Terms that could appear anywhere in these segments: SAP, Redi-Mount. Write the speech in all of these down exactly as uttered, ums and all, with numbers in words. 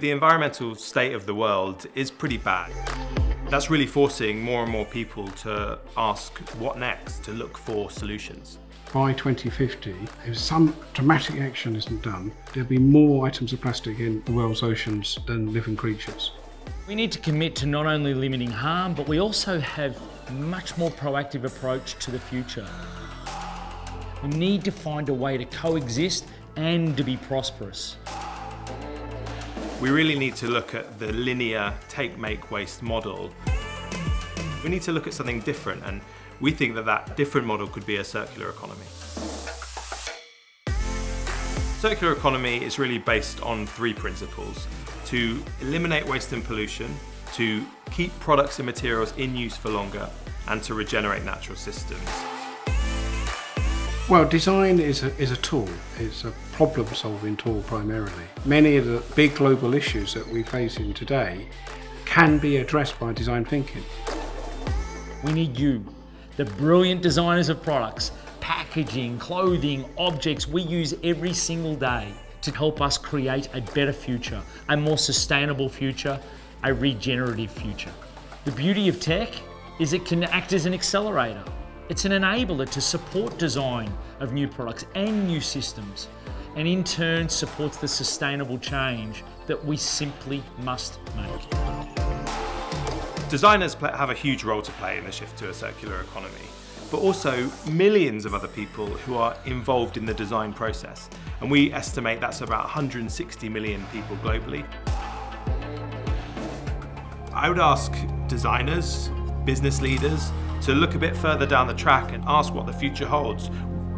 The environmental state of the world is pretty bad. That's really forcing more and more people to ask what next, to look for solutions. By twenty fifty, if some dramatic action isn't done, there'll be more items of plastic in the world's oceans than living creatures. We need to commit to not only limiting harm, but we also have a much more proactive approach to the future. We need to find a way to coexist and to be prosperous. We really need to look at the linear take-make-waste model. We need to look at something different, and we think that that different model could be a circular economy. Circular economy is really based on three principles: to eliminate waste and pollution, to keep products and materials in use for longer, and to regenerate natural systems. Well, design is a, is a tool. It's a problem-solving tool primarily. Many of the big global issues that we face in today can be addressed by design thinking. We need you, the brilliant designers of products, packaging, clothing, objects we use every single day to help us create a better future, a more sustainable future, a regenerative future. The beauty of tech is it can act as an accelerator. It's an enabler to support design of new products and new systems, and in turn supports the sustainable change that we simply must make. Designers have a huge role to play in the shift to a circular economy, but also millions of other people who are involved in the design process. And we estimate that's about one hundred sixty million people globally. I would ask designers, business leaders, to look a bit further down the track and ask what the future holds.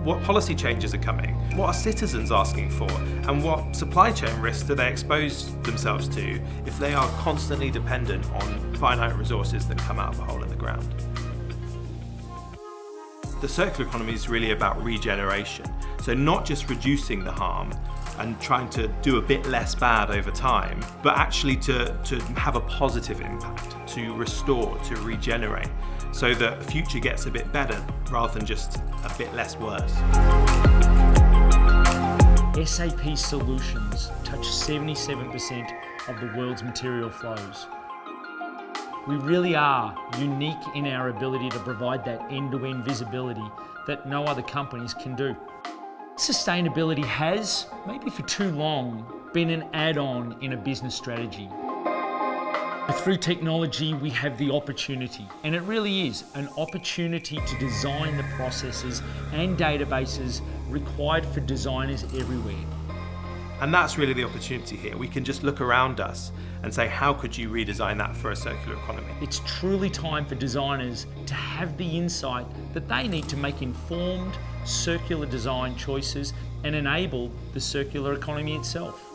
What policy changes are coming? What are citizens asking for? And what supply chain risks do they expose themselves to if they are constantly dependent on finite resources that come out of a hole in the ground? The circular economy is really about regeneration. So not just reducing the harm and trying to do a bit less bad over time, but actually to, to have a positive impact, to restore, to regenerate, so that the future gets a bit better rather than just a bit less worse. S A P solutions touch seventy-seven percent of the world's material flows. We really are unique in our ability to provide that end-to-end visibility that no other companies can do. Sustainability has, maybe for too long, been an add-on in a business strategy. Through technology, we have the opportunity, and it really is an opportunity to design the processes and databases required for designers everywhere. And that's really the opportunity here. We can just look around us and say, how could you redesign that for a circular economy? It's truly time for designers to have the insight that they need to make informed, circular design choices and enable the circular economy itself.